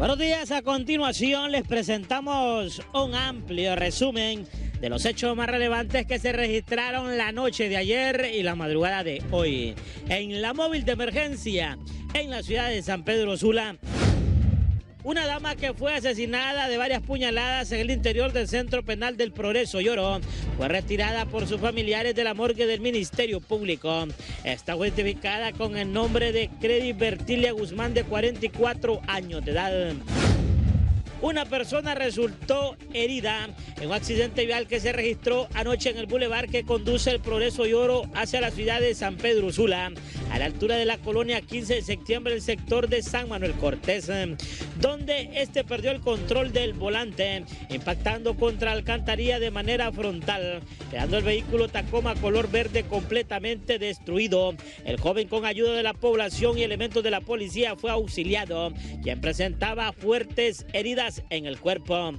Buenos días, a continuación les presentamos un amplio resumen de los hechos más relevantes que se registraron la noche de ayer y la madrugada de hoy. En la móvil de emergencia, en la ciudad de San Pedro Sula, una dama que fue asesinada de varias puñaladas en el interior del Centro Penal del Progreso, Lloró, fue retirada por sus familiares de la morgue del Ministerio Público. Está identificada con el nombre de Credy Bertilia Guzmán, de 44 años de edad. Una persona resultó herida en un accidente vial que se registró anoche en el bulevar que conduce el Progreso Lloro hacia la ciudad de San Pedro Sula, a la altura de la colonia 15 de septiembre, del sector de San Manuel Cortés, donde este perdió el control del volante, impactando contra la alcantarilla de manera frontal, quedando el vehículo Tacoma color verde completamente destruido. El joven, con ayuda de la población y elementos de la policía, fue auxiliado, quien presentaba fuertes heridas en el cuerpo.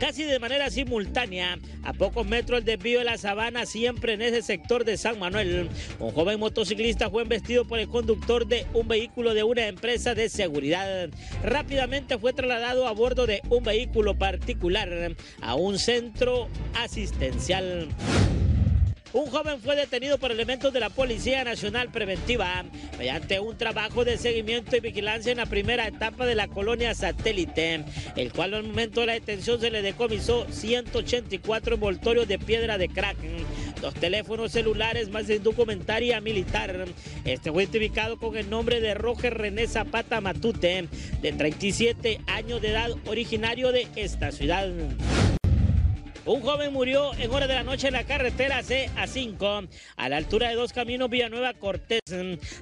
Casi de manera simultánea, a pocos metros del desvío de la Sabana, siempre en ese sector de San Manuel, un joven motociclista fue embestido por el conductor de un vehículo de una empresa de seguridad. Rápidamente fue trasladado a bordo de un vehículo particular a un centro asistencial. Un joven fue detenido por elementos de la Policía Nacional Preventiva mediante un trabajo de seguimiento y vigilancia en la primera etapa de la colonia Satélite, el cual al momento de la detención se le decomisó 184 envoltorios de piedra de crack, 2 teléfonos celulares más indumentaria militar. Este fue identificado con el nombre de Roger René Zapata Matute, de 37 años de edad, originario de esta ciudad. Un joven murió en horas de la noche en la carretera CA5, a la altura de 2 caminos Villanueva Cortés,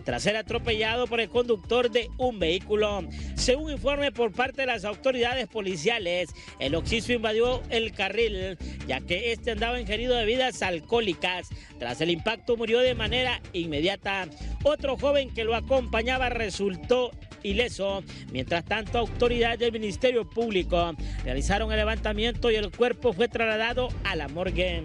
tras ser atropellado por el conductor de un vehículo. Según informe por parte de las autoridades policiales, el occiso invadió el carril, ya que este andaba ingerido de bebidas alcohólicas. Tras el impacto murió de manera inmediata. Otro joven que lo acompañaba resultó ileso. Mientras tanto, autoridades del Ministerio Público realizaron el levantamiento y el cuerpo fue trasladado a la morgue.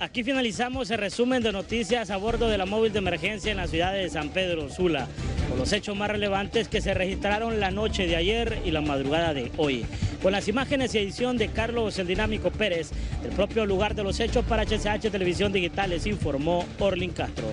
Aquí finalizamos el resumen de noticias a bordo de la móvil de emergencia en la ciudad de San Pedro Sula, con los hechos más relevantes que se registraron la noche de ayer y la madrugada de hoy, con las imágenes y edición de Carlos el Dinámico Pérez, del propio lugar de los hechos para HCH Televisión Digital, les informó Orlin Castro.